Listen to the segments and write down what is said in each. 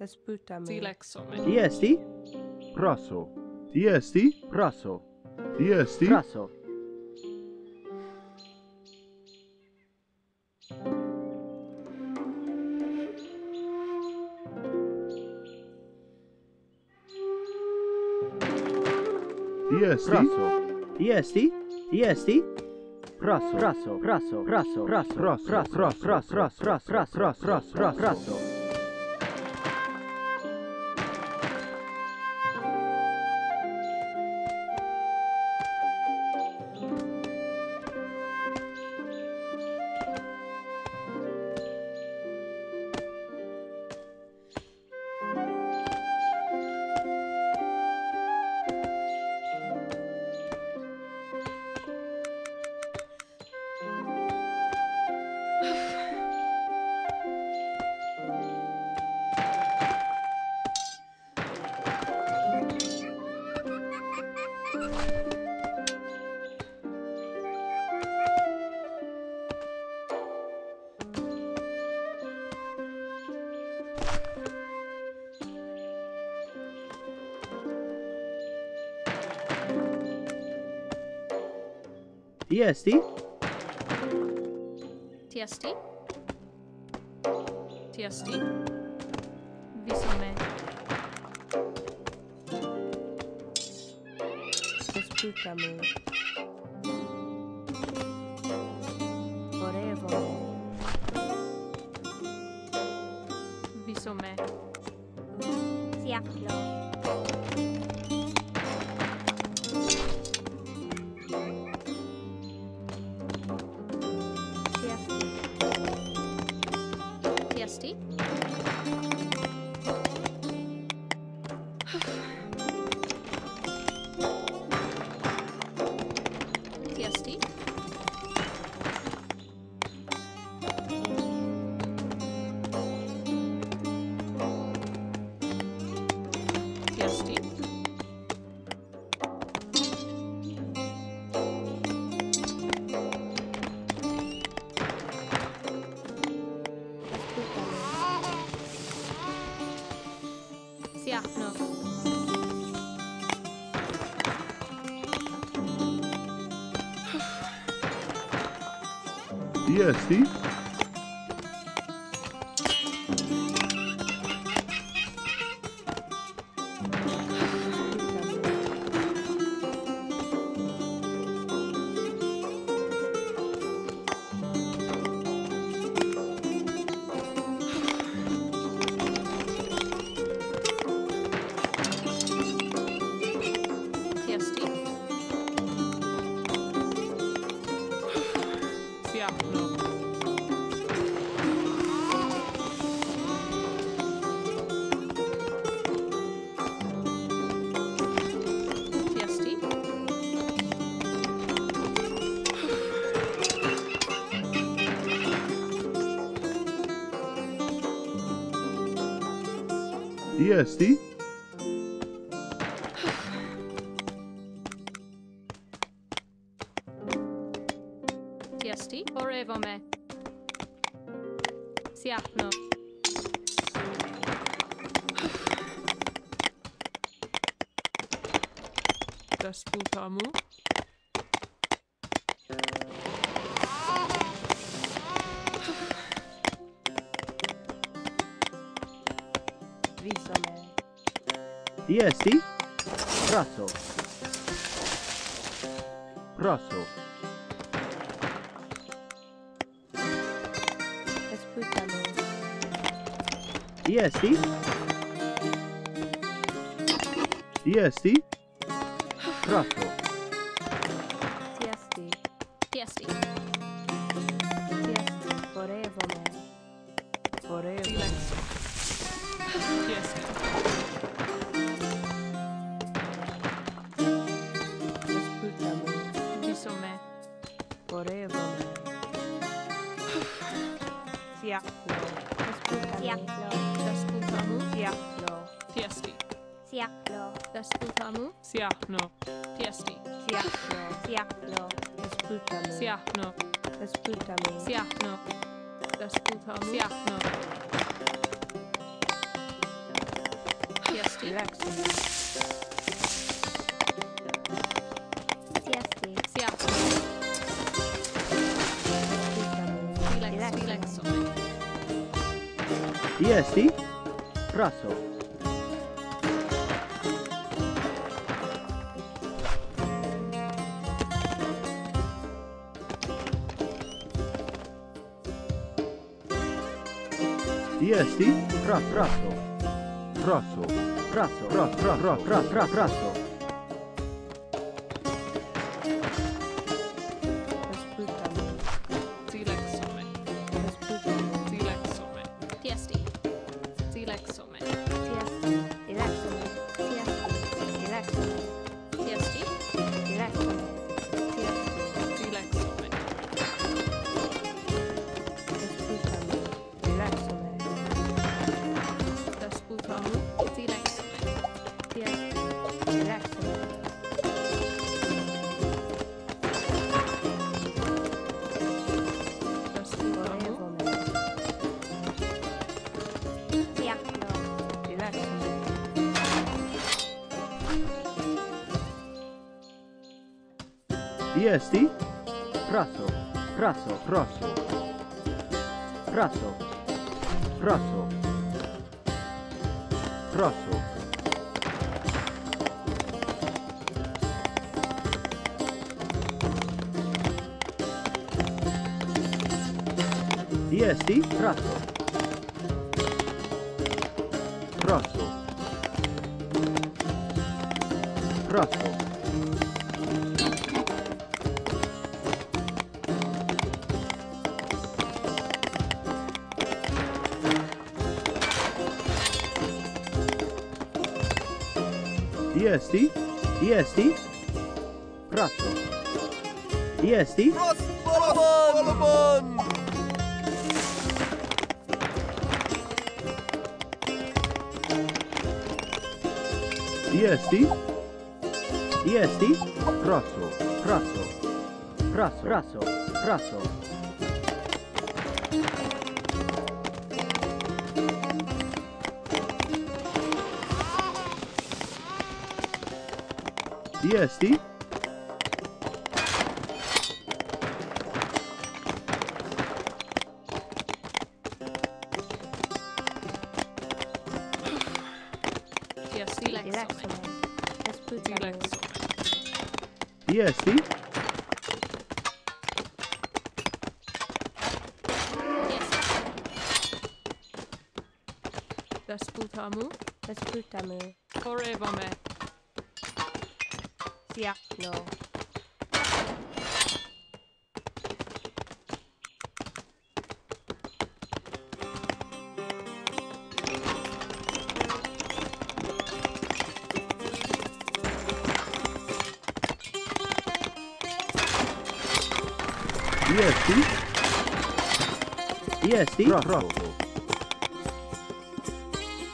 Ti esti praso. Ti esti praso. Ti esti praso. Ti esti praso. Ti esti. Ti esti. Praso. Praso. Praso. Praso. Praso. Praso. Praso. Praso. Praso. Ti esti? Ti esti? Ti esti? Visome. Esplícame. Vorevo. Visome. Siaclo. Esti? Esti? Ti esti? Vorevo me. Siapno. Dasputamu? Ti esti? Praso. Praso. Esplícame. Ti esti? Ti esti? Praso. Ti esti? Ti esti? Ti esti? Vorevo me. Vorevo me. Ti esti? Siaclo. Siaclo. Dasputamu. Siaclo. Ti esti. Siaclo. Dasputamu. Siacno. Ti esti. Siaclo. Siaclo. Dasputamu. Siacno. Dasputamu. Siacno. Dasputamu. Siacno. Jesti? Praso. Jesti? Praso. Praso. Praso. Praso. Jesti? Praso, praso, praso. Praso, praso. Praso. Jesti? Praso. Praso. Praso. Jesti? Jesti? Praso. Jesti? Balabon! Jesti? Jesti? Praso. Praso. Praso. Praso. Praso. Jesti? Jesti? Jesti? Desputamu. Porevame. Yeah, no. Jesti? Jesti? Praso.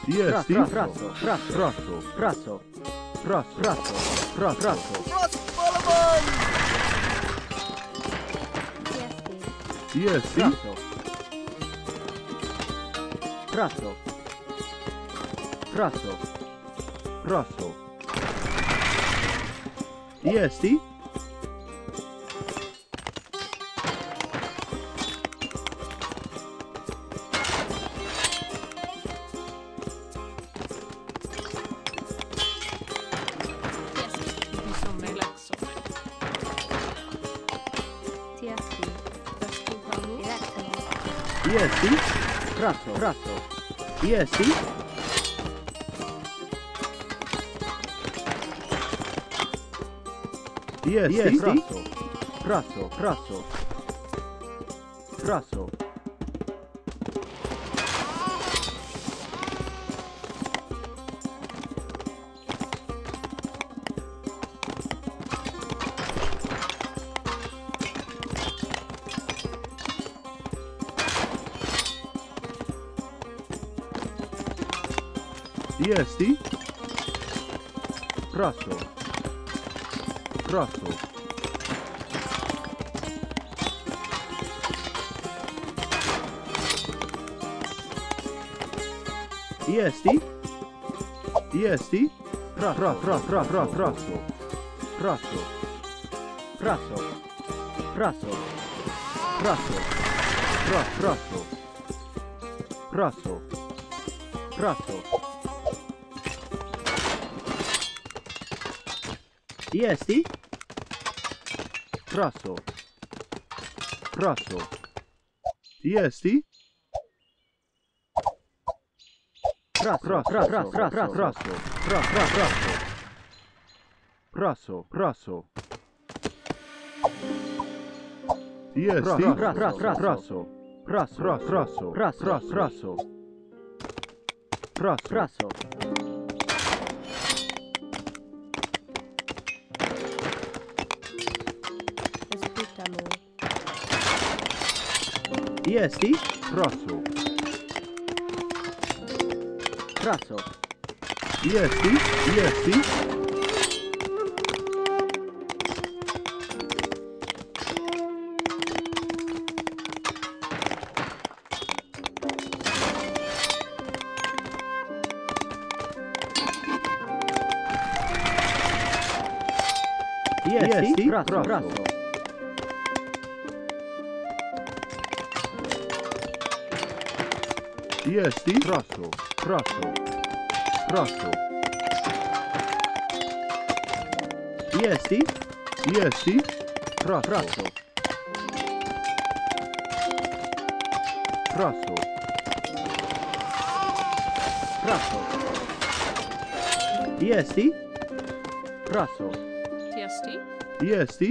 Jesti? Praso. Praso. Praso. Praso. Praso. Balabon! Jesti? Praso. Praso. Praso. Jesti? Jesti? Praso, praso. Jesti? Jesti? Praso, praso, praso. Praso. Jesti? Praso. Praso. Jesti? Jesti? Praso. Praso. Praso. Praso. Praso. Praso. Praso. Praso. Jesti? Praso. Praso. Jesti? Praso. Yes, praso. Praso. Yes, praso. Praso. Jesti. Praso. Praso. Jesti. Praso. Jesti. Praso. Jesti. Relaxuj. Jesti? Praso. Jesti? Praso. Jesti? Praso. Jesti? Praso. Jesti? Praso. Ros Balaban. Jesti? Praso. Jesti? Praso. Jesti? Jesti? Praso. Jesti?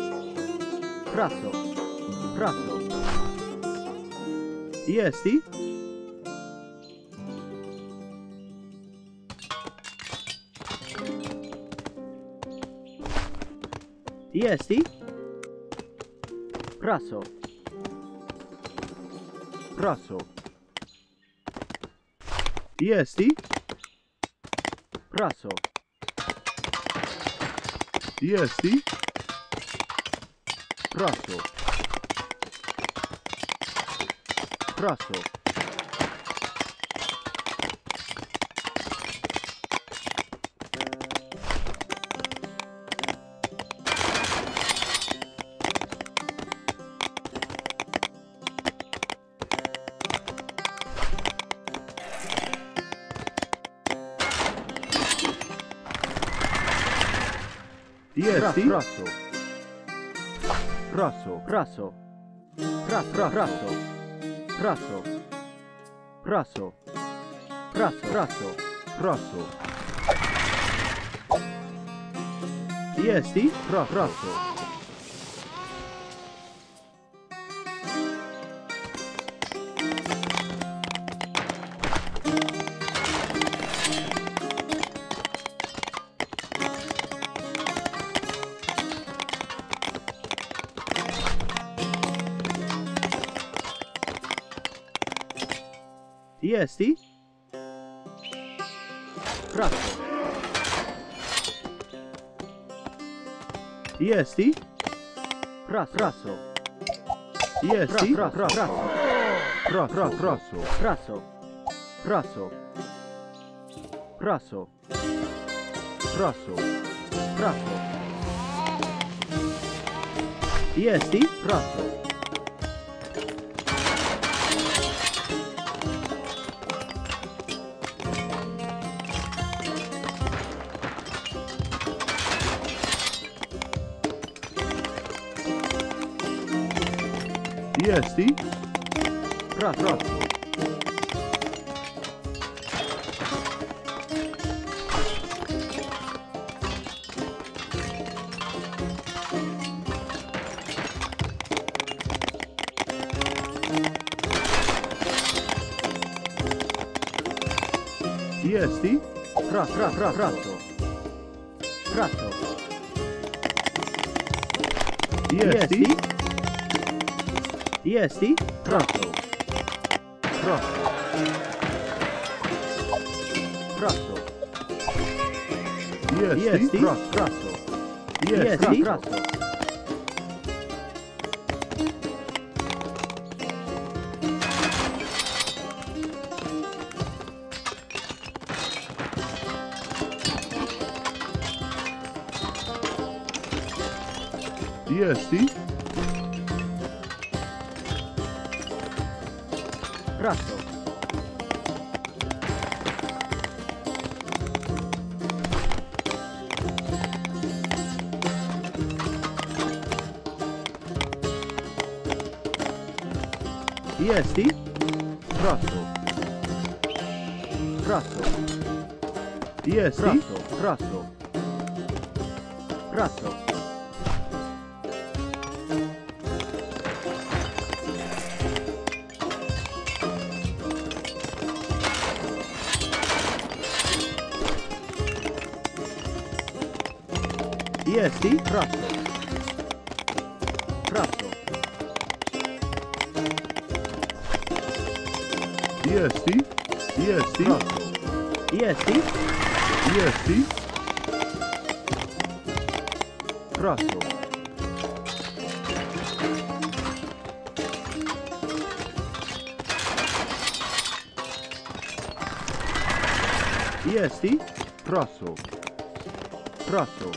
Praso. Jesti? Praso. Dieci. Raso. Raso. Raso. Raso. Raso. Raso. Raso. Raso. Raso. Raso. Dieci. Raso. Esti? Raso. Esti? Raso. Raso. Esti? Raso. Raso. Raso. Raso. Raso. Raso. Raso. Raso. Raso. Esti? Raso. Jesti? Raz, raz. Jesti? Raz, raz, raz, raz. Raz. Jesti? Jesti? Raso. Raso. Raso. Jesti? Raso. Jesti? Raso. Jesti? Raso. Jesti? Raso. Raso. Jesti? Raso. Raso. Jesti? Raso. Raso. Jesti? Jesti? Raso. Jesti? Jesti? Raso. Jesti? Raso. Raso. Jesti? Jesti? Jesti? Jesti? Raso. Jesti? Raso. Raso. Jesti? Raso. Raso.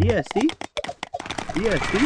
Jesti? Raso. Jesti? Jesti?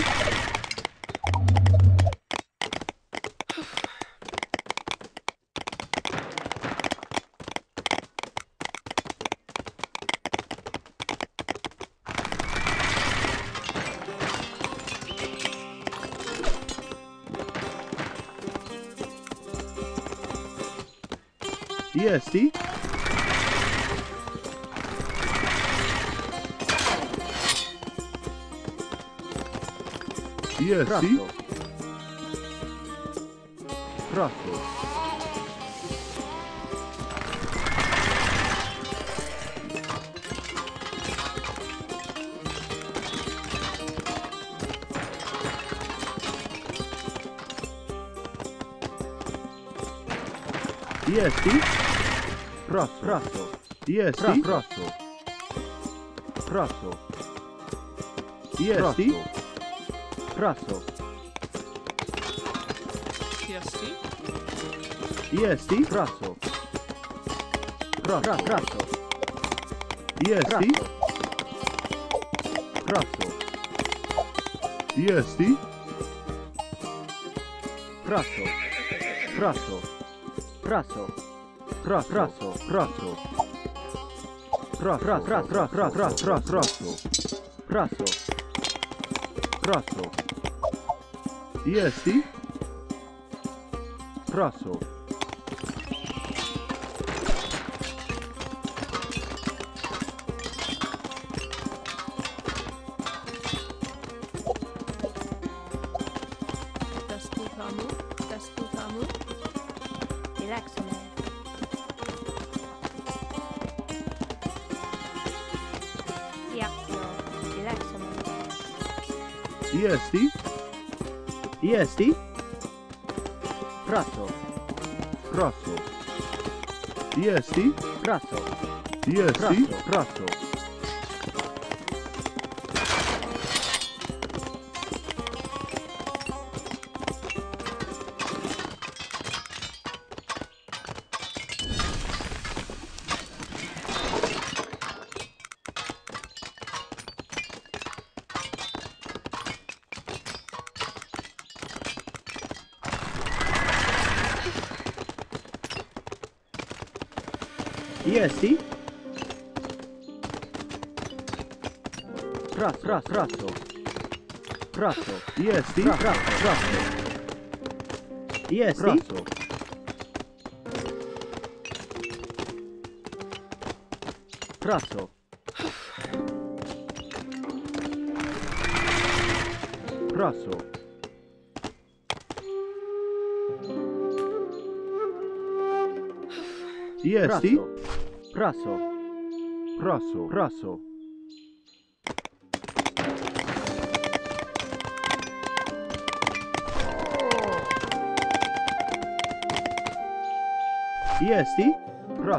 Raso. Raso. Raso. Jesti? Praco. Jest i? Praco. Praco. Praco. Praco. Praco. Praco. Praco. Jest i? Praco. Jesti? Jesti? Praco. Praco. Jesti? Praco. Jesti? Praco. Jesti? Praco, praco, praco, jesti? Praco, praco, jesti? Praco. Praco. Praco. Jesti? Praco. Praco. Praco. Jesti? Praco. Praco. Praco. Jesti? Jesti? Praco. Praco. Jesti? Praco.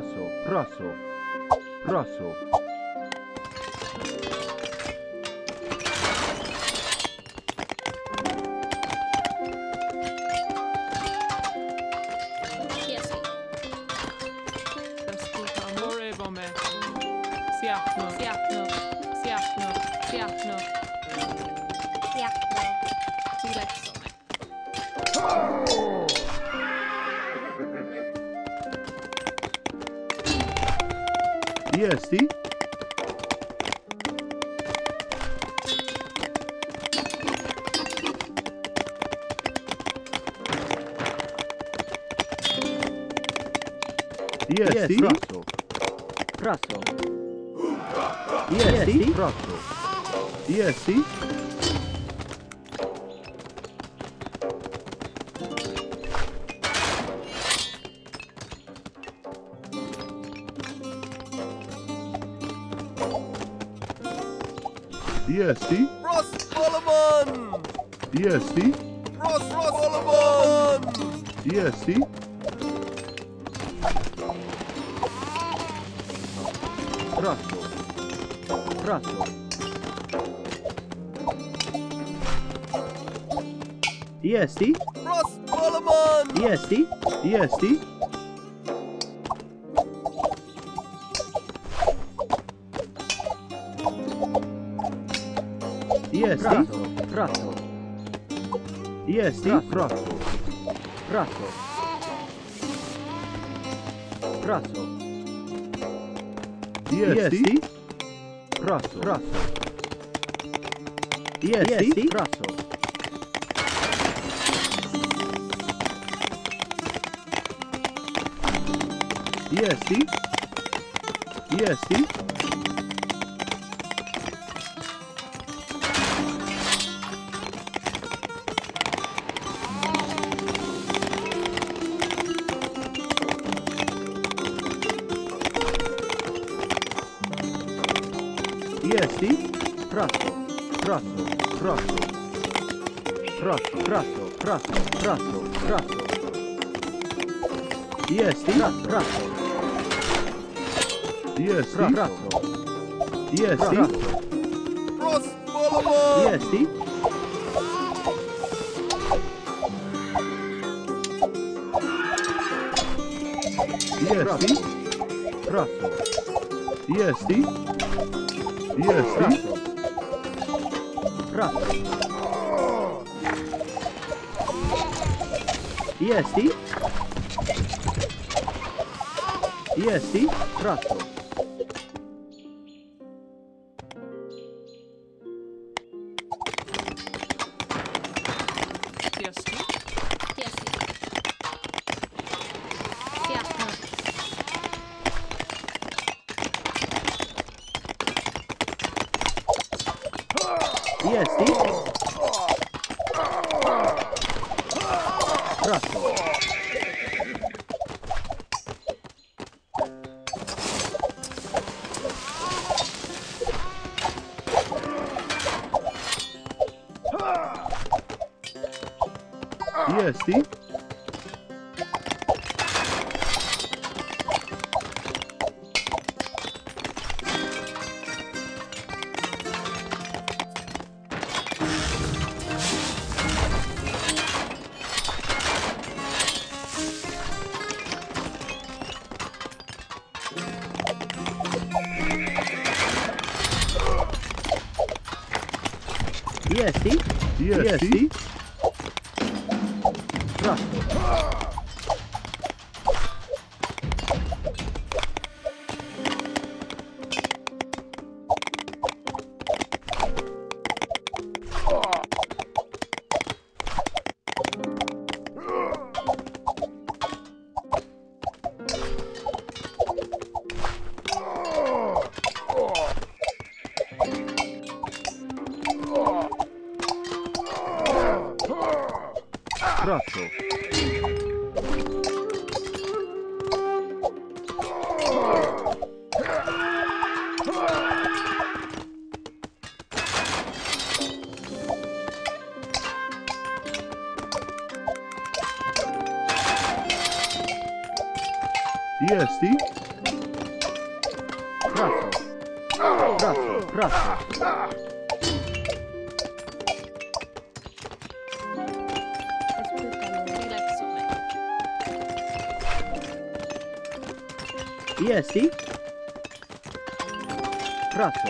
Jesti? Jesti? Ross Solomon! Jesti? Ross Solomon! Jesti? Praco. Praco. Jesti? Ross Solomon! Jesti? Jesti? Jesti? Praco. Jesti? Praco. Praco. Praco. Jesti? Praco. Praco. Jesti? Praco. Jesti? Jesti? Jesti? Praco, praco, praco, praco, praco, praco, praco, praco. Jesti? Praco. Jesti? Praco. Jesti? Ross Solomon! Jesti? Jesti? Praco. Jesti? Jesti? Raczej. Jest i raczej. Yes, Jesti? Praco.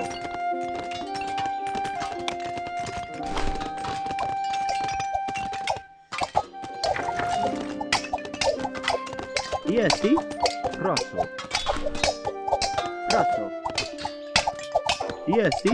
Jesti? Praco. Praco. Jesti?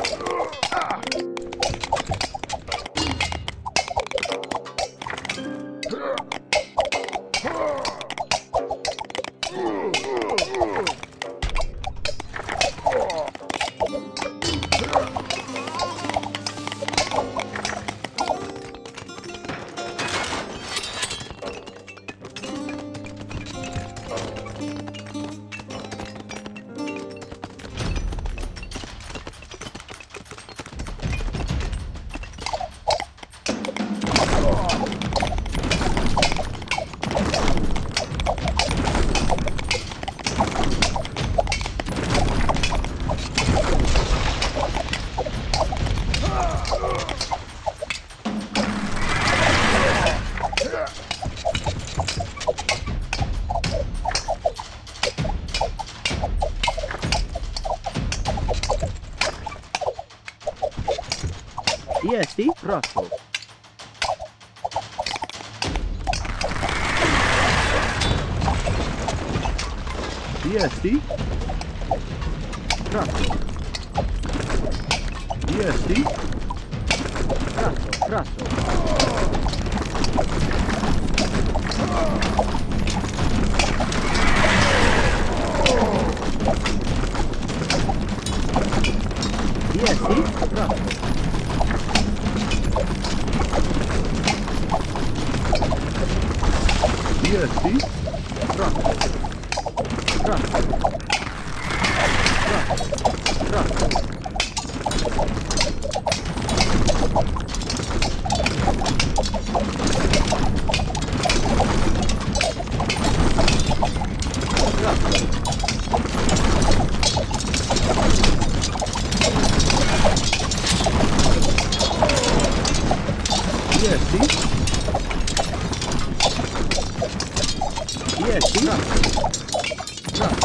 Praco. Jesti? Prosto. Jesti? Prosto. Jesti? Prosto, prosto. Jesti? Prosto. Jesti? Praco. Praco. Praco. Praco. Jesti? jest, traf. Jest.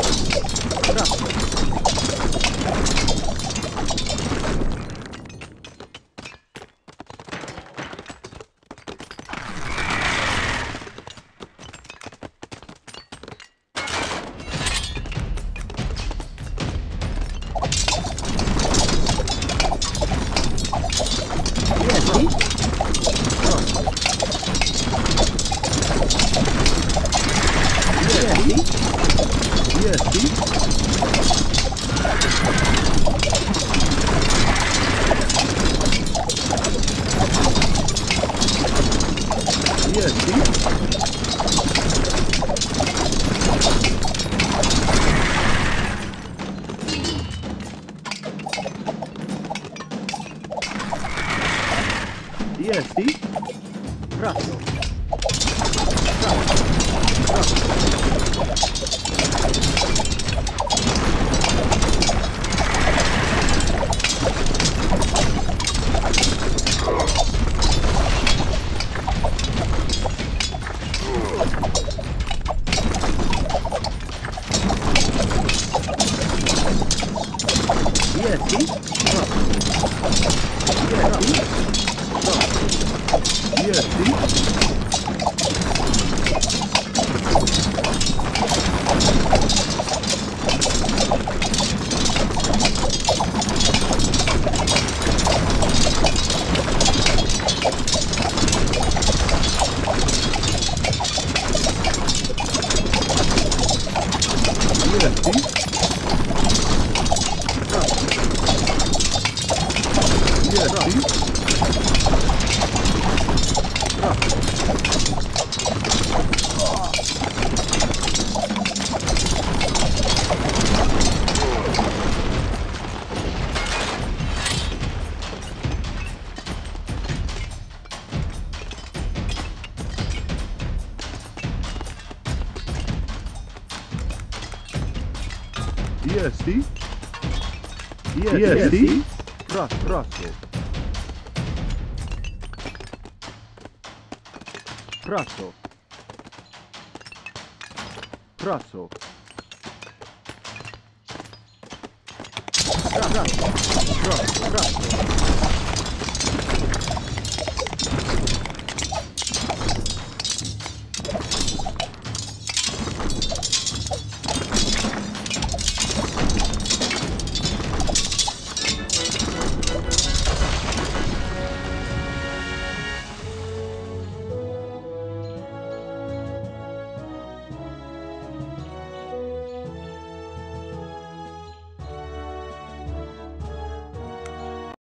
Praco.